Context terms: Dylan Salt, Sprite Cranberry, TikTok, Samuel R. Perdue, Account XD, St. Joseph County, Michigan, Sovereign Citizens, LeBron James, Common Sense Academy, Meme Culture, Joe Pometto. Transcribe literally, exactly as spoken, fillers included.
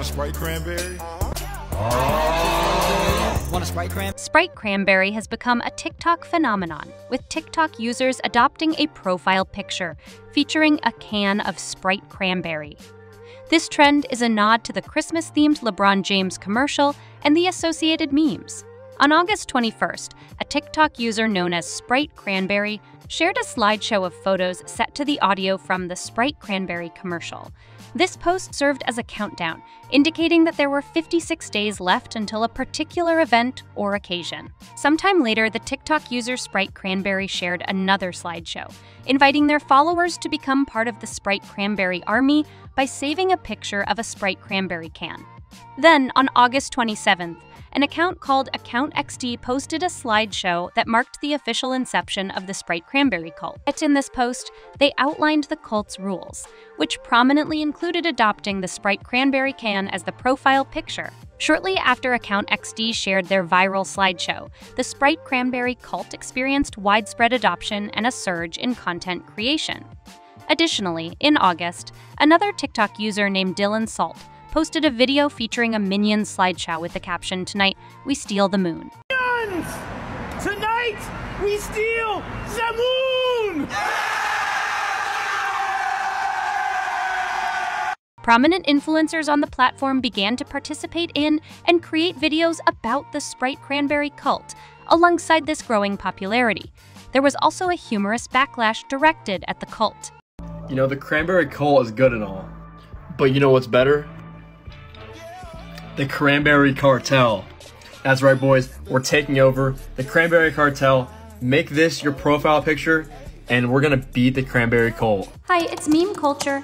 Want a Sprite Cranberry? Oh. Want a Sprite Cran- Sprite Cranberry has become a TikTok phenomenon, with TikTok users adopting a profile picture featuring a can of Sprite Cranberry. This trend is a nod to the Christmas-themed LeBron James commercial and the associated memes. On August twenty-first, a TikTok user known as Sprite Cranberry shared a slideshow of photos set to the audio from the Sprite Cranberry commercial. This post served as a countdown, indicating that there were fifty-six days left until a particular event or occasion. Sometime later, the TikTok user Sprite Cranberry shared another slideshow, inviting their followers to become part of the Sprite Cranberry army by saving a picture of a Sprite Cranberry can. Then, on August twenty-seventh, an account called Account X D posted a slideshow that marked the official inception of the Sprite Cranberry cult. In this post, they outlined the cult's rules, which prominently included adopting the Sprite Cranberry can as the profile picture. Shortly after Account X D shared their viral slideshow, the Sprite Cranberry cult experienced widespread adoption and a surge in content creation. Additionally, in August, another TikTok user named Dylan Salt posted a video featuring a Minions slideshow with the caption, "Tonight, we steal the moon." Minions! Tonight, we steal the moon! Yeah! Prominent influencers on the platform began to participate in and create videos about the Sprite Cranberry cult alongside this growing popularity. There was also a humorous backlash directed at the cult. You know, the Cranberry cult is good and all, but you know what's better? The Cranberry Cartel. That's right, boys, we're taking over the Cranberry Cartel. Make this your profile picture, and we're gonna beat the Cranberry cult. Hi, it's Meme Culture.